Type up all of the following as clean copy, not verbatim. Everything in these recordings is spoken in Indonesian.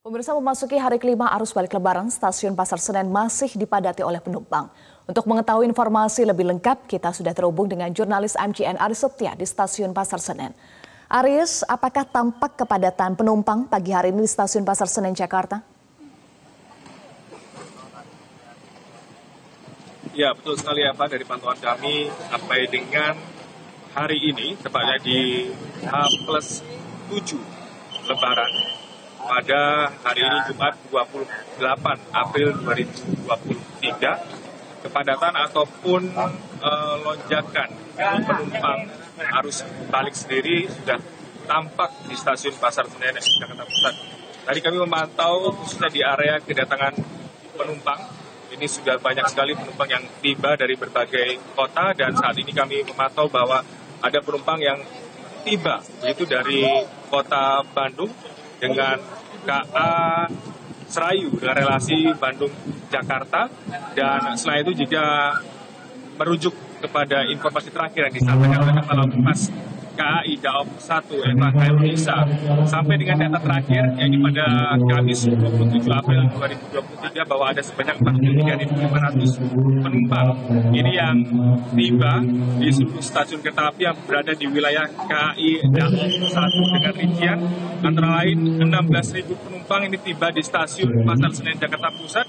Pemirsa, memasuki hari kelima arus balik Lebaran, stasiun Pasar Senen masih dipadati oleh penumpang. Untuk mengetahui informasi lebih lengkap, kita sudah terhubung dengan jurnalis MGN Aris Setya di stasiun Pasar Senen. Aris, apakah tampak kepadatan penumpang pagi hari ini di stasiun Pasar Senen, Jakarta? Ya, betul sekali ya Pak, dari pantauan kami sampai dengan hari ini, tepatnya di H+7 Lebaran. Pada hari ini Jumat 28 April 2023, kepadatan ataupun lonjakan penumpang arus balik sendiri sudah tampak di stasiun Pasar Senen, Jakarta Pusat. Tadi kami memantau khususnya di area kedatangan penumpang, ini sudah banyak sekali penumpang yang tiba dari berbagai kota dan saat ini kami memantau bahwa ada penumpang yang tiba, yaitu dari kota Bandung, dengan KA Serayu, dengan relasi Bandung-Jakarta. Dan setelah itu jika merujuk kepada informasi terakhir yang disampaikan oleh Kepala Humas KAI Daop 1, Eva Kailunisa, sampai dengan data terakhir, yaitu pada Kamis 27 April 2023, bahwa ada sebanyak 43.500 penumpang ini yang tiba di seluruh stasiun kereta api yang berada di wilayah KAI Daop 1 dengan rincian antara lain 16.000 penumpang ini tiba di stasiun Pasar Senen Jakarta Pusat,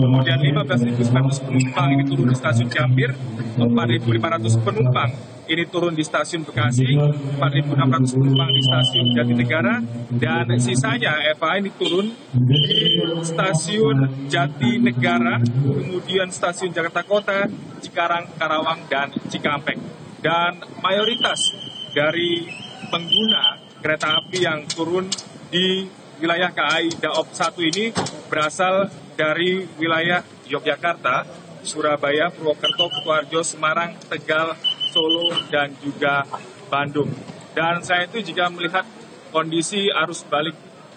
kemudian 15.900 penumpang ini turun di stasiun Gambir, 4.500 penumpang ini turun di stasiun Bekasi, 4.600 penumpang di stasiun Jatinegara, dan sisanya Eva ini turun di stasiun Jatinegara, kemudian stasiun Jakarta Kota, Cikarang, Karawang, dan Cikampek. Dan mayoritas dari pengguna kereta api yang turun di wilayah KAI Daop 1 ini berasal dari wilayah Yogyakarta, Surabaya, Purwokerto, Kutoarjo, Semarang, Tegal, Solo, dan juga Bandung. Dan saya itu jika melihat kondisi arus balik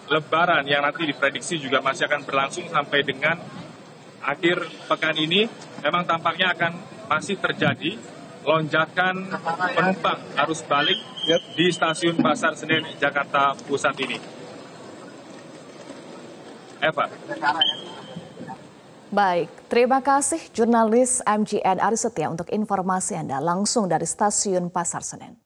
Lebaran yang nanti diprediksi juga masih akan berlangsung sampai dengan akhir pekan ini, memang tampaknya akan masih terjadi lonjakan penumpang arus balik di stasiun Pasar Senen Jakarta Pusat ini. Eva. Baik, terima kasih jurnalis MGN Aris Setya untuk informasi Anda langsung dari stasiun Pasar Senen.